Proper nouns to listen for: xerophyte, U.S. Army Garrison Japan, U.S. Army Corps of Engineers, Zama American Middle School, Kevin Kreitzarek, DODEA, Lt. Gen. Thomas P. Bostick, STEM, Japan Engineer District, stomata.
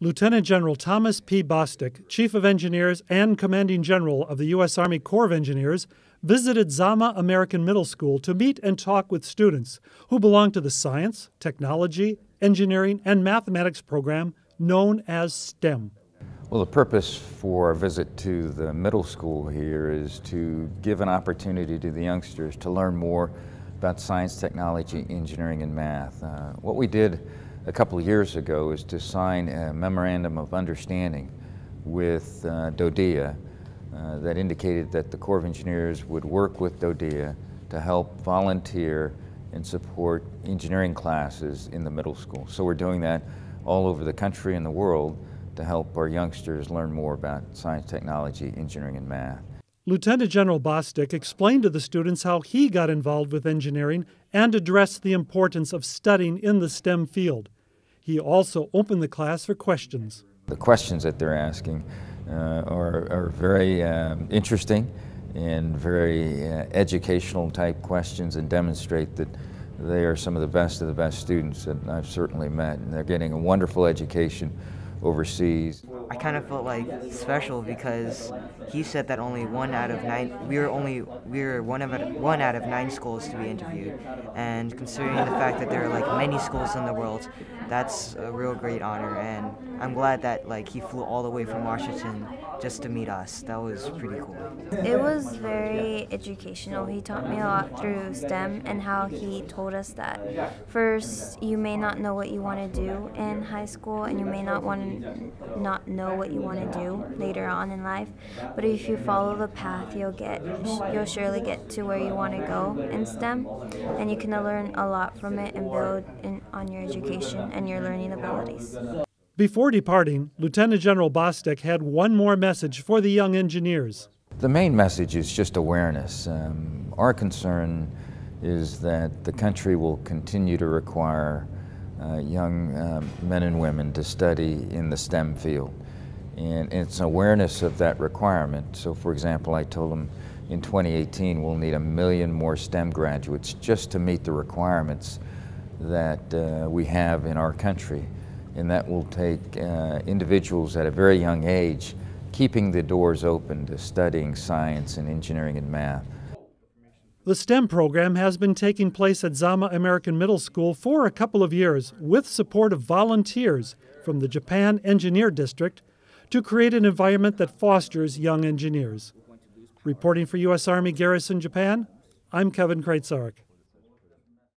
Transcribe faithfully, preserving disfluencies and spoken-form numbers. Lieutenant General Thomas P. Bostick, Chief of Engineers and Commanding General of the U S. Army Corps of Engineers, visited Zama American Middle School to meet and talk with students who belong to the science, technology, engineering, and mathematics program known as STEM. Well, the purpose for our visit to the middle school here is to give an opportunity to the youngsters to learn more about science, technology, engineering, and math. Uh, what we did a couple of years ago is to sign a memorandum of understanding with uh, DODEA uh, that indicated that the Corps of Engineers would work with DODEA to help volunteer and support engineering classes in the middle school. So we're doing that all over the country and the world to help our youngsters learn more about science, technology, engineering, and math. Lieutenant General Bostick explained to the students how he got involved with engineering and addressed the importance of studying in the STEM field. He also opened the class for questions. The questions that they're asking uh, are, are very um, interesting and very uh, educational type questions, and demonstrate that they are some of the best of the best students that I've certainly met, and they're getting a wonderful education overseas. I kind of felt like special because he said that only one out of nine, we were only we were one of one out of nine schools to be interviewed, and considering the fact that there are like many schools in the world, that's a real great honor. And I'm glad that like he flew all the way from Washington just to meet us. That was pretty cool. It was very educational. He taught me a lot through STEM and how he told us that first you may not know what you want to do in high school, and you may not want to not know what you want to do later on in life, but if you follow the path, you'll get you'll surely get to where you want to go in STEM, and you can learn a lot from it and build in, on your education and your learning abilities. Before departing, Lieutenant General Bostick had one more message for the young engineers. The main message is just awareness. Um, our concern is that the country will continue to require uh, young uh, men and women to study in the STEM field. And it's awareness of that requirement. So, for example, I told them in twenty eighteen we'll need a million more STEM graduates just to meet the requirements that uh, we have in our country. And that will take uh, individuals at a very young age, keeping the doors open to studying science and engineering and math. The STEM program has been taking place at Zama American Middle School for a couple of years with support of volunteers from the Japan Engineer District to create an environment that fosters young engineers. Reporting for U S. Army Garrison Japan, I'm Kevin Kreitzarek.